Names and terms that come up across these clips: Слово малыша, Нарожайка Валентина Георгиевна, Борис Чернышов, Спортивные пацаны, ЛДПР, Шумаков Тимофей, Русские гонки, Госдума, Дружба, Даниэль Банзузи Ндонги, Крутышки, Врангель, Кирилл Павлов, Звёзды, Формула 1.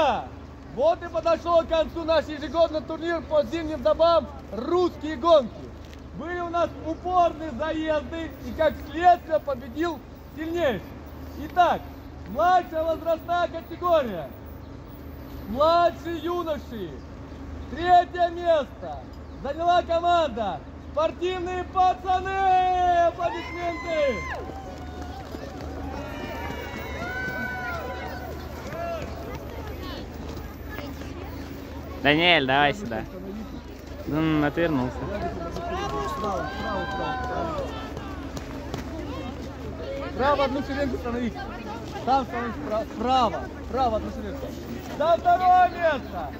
друзья, вот и подошел к концу наш ежегодный турнир по зимним домам «Русские гонки». Были у нас упорные заезды, и как следствие победил сильнейший. Итак, младшая возрастная категория. Младшие юноши. Третье место заняла команда «Спортивные пацаны». Аплодисменты! Даниэль, давай сюда. Отвернулся. Право одну ширинку становись. Там становись право одну ширинку. За второе место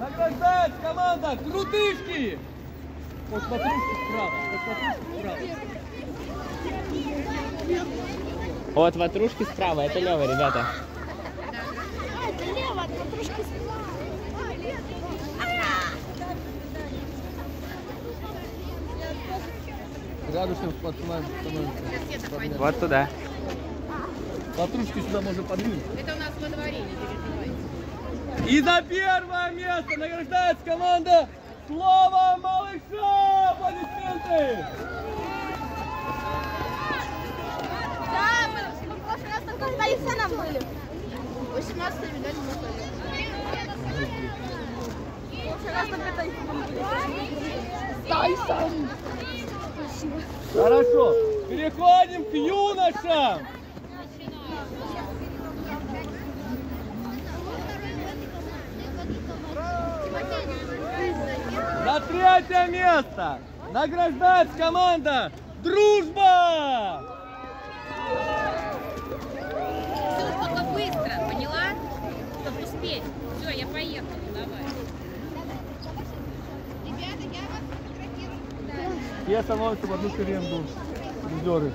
награждается команда «Крутышки». Вот смотри вправо, От ватрушки справа, это лево, ребята. Лево от ватрушки справа. Радушным поднимаем, становимся. Вот туда. Ватрушки сюда можно подвинуть. Это у нас во дворе, не переживайте. И за первое место награждается команда «Слово малыша». Аплодисменты! Да, мы в прошлый раз только столице нам были. 18-е, видать, мы были. В прошлый раз только Тайсон. Хорошо, переходим к юношам. За третье место награждается команда «Дружба». Все только быстро, поняла? Чтобы успеть. Все, я поехала, давай. Ребята, я вас фотографирую. Все становятся в одну шеренгу. Призеры.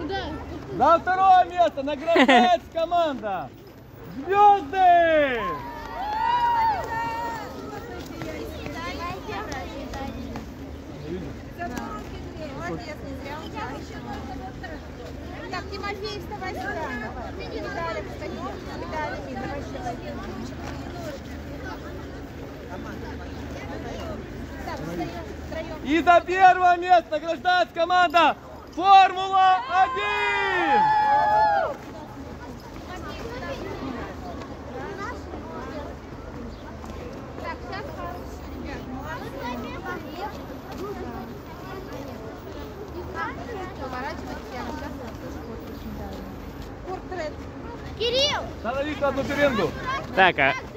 Куда? За второе место награждается команда «Звёзды». Так, Тимофей, вставай сюда. Виталик, встаем. Виталик, давай сюда. И за первое место награждается команда «Формула 1». Так, сейчас хорошо, ребят. Кирилл! Становись на одну шеренгу. Так, а